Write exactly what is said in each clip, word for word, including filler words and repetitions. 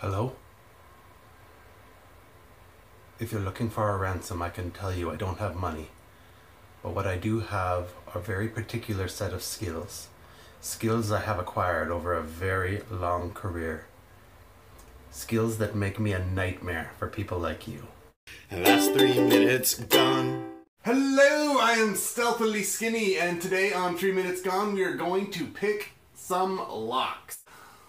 Hello? If you're looking for a ransom, I can tell you I don't have money. But what I do have are a very particular set of skills. Skills I have acquired over a very long career. Skills that make me a nightmare for people like you. And that's three minutes gone. Hello, I am Stealthily Skinny, and today on three Minutes Gone, we are going to pick some locks.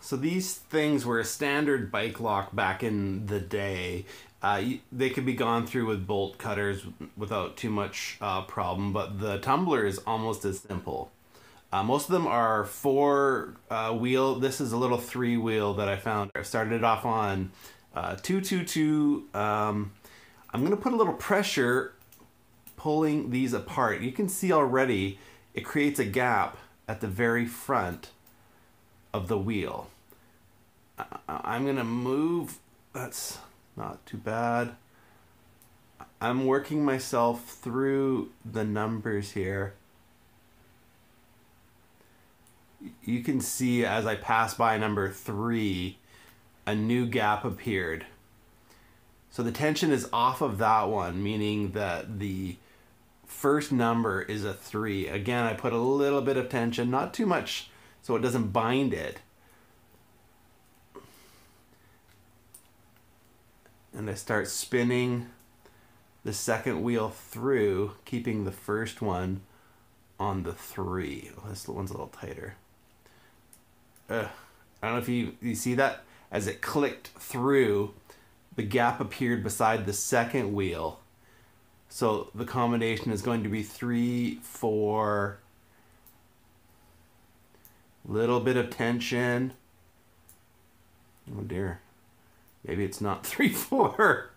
So these things were a standard bike lock back in the day. Uh, they could be gone through with bolt cutters without too much uh, problem, but the tumbler is almost as simple. Uh, most of them are four uh, wheel. This is a little three wheel that I found. I started it off on uh, two, two, two. Um, I'm gonna put a little pressure pulling these apart. You can see already it creates a gap at the very front of the wheel. I'm gonna move, that's not too bad. I'm working myself through the numbers here. You can see as I pass by number three, a new gap appeared. So the tension is off of that one, meaning that the first number is a three. Again, I put a little bit of tension, not too much, so it doesn't bind it. And I start spinning the second wheel through, keeping the first one on the three. Oh, this one's a little tighter. Uh, I don't know if you, you see that? As it clicked through, the gap appeared beside the second wheel. So the combination is going to be three, four, little bit of tension. Oh dear. Maybe it's not three four.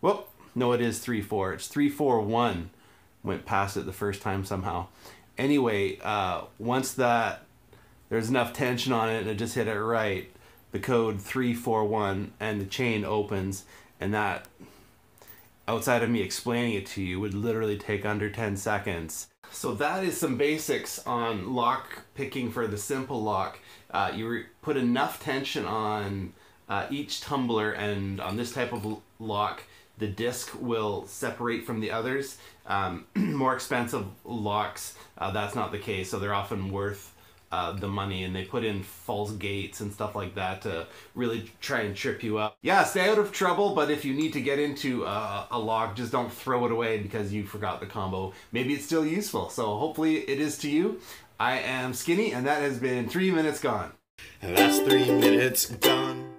Well, no, it is three four. It's three four one. Went past it the first time somehow. Anyway, uh, once that there's enough tension on it and it just hit it right, the code three four one and the chain opens, and that, outside of me explaining it to you, would literally take under ten seconds. So that is some basics on lock picking for the simple lock. Uh, you put enough tension on Uh, each tumbler, and on this type of lock, the disc will separate from the others. Um, more expensive locks, uh, that's not the case, so they're often worth uh, the money, and they put in false gates and stuff like that to really try and trip you up. Yeah, stay out of trouble, but if you need to get into uh, a lock, just don't throw it away because you forgot the combo. Maybe it's still useful, so hopefully it is to you. I am Skinny, and that has been three Minutes Gone. And that's three Minutes Gone.